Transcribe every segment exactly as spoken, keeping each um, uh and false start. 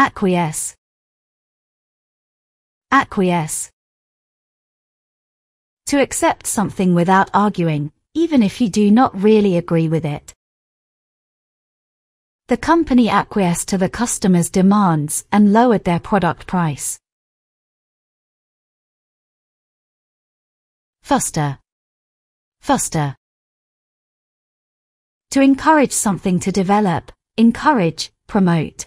acquiesce, acquiesce. To accept something without arguing, even if you do not really agree with it. The company acquiesced to the customer's demands and lowered their product price. Foster, foster. To encourage something to develop, encourage, promote.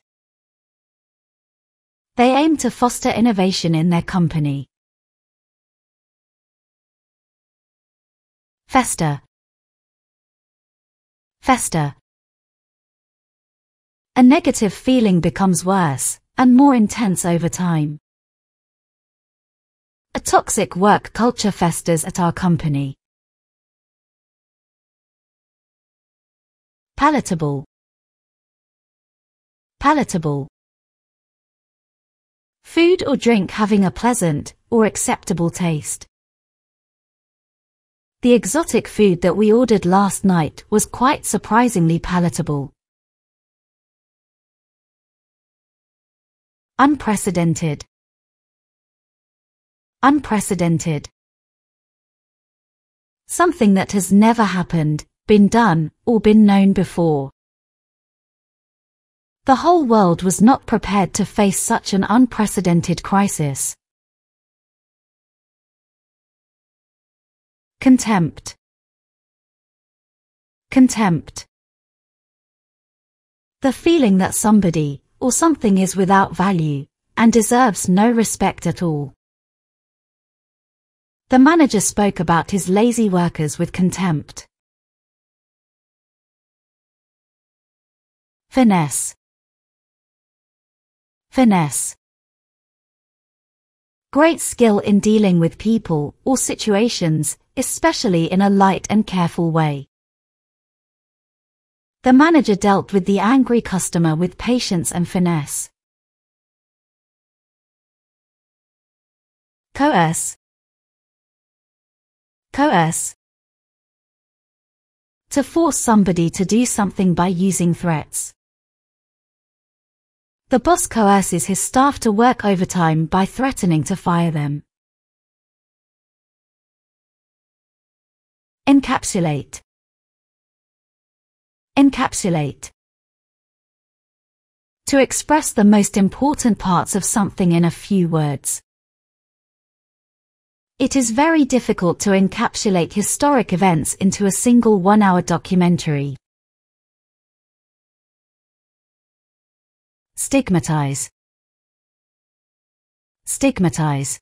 They aim to foster innovation in their company. Fester, fester. A negative feeling becomes worse and more intense over time. A toxic work culture festers at our company. Palatable, palatable. Food or drink having a pleasant or acceptable taste. The exotic food that we ordered last night was quite surprisingly palatable. Unprecedented, unprecedented. Something that has never happened, been done, or been known before. The whole world was not prepared to face such an unprecedented crisis. Contempt, contempt. The feeling that somebody or something is without value and deserves no respect at all. The manager spoke about his lazy workers with contempt. Finesse, finesse. Great skill in dealing with people or situations, especially in a light and careful way. The manager dealt with the angry customer with patience and finesse. Coerce, coerce. To force somebody to do something by using threats. The boss coerces his staff to work overtime by threatening to fire them. Encapsulate, encapsulate. To express the most important parts of something in a few words. It is very difficult to encapsulate historic events into a single one-hour documentary. Stigmatize, stigmatize.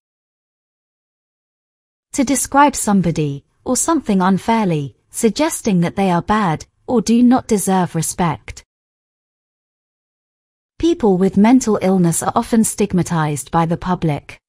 To describe somebody or something unfairly, suggesting that they are bad or do not deserve respect. People with mental illness are often stigmatized by the public.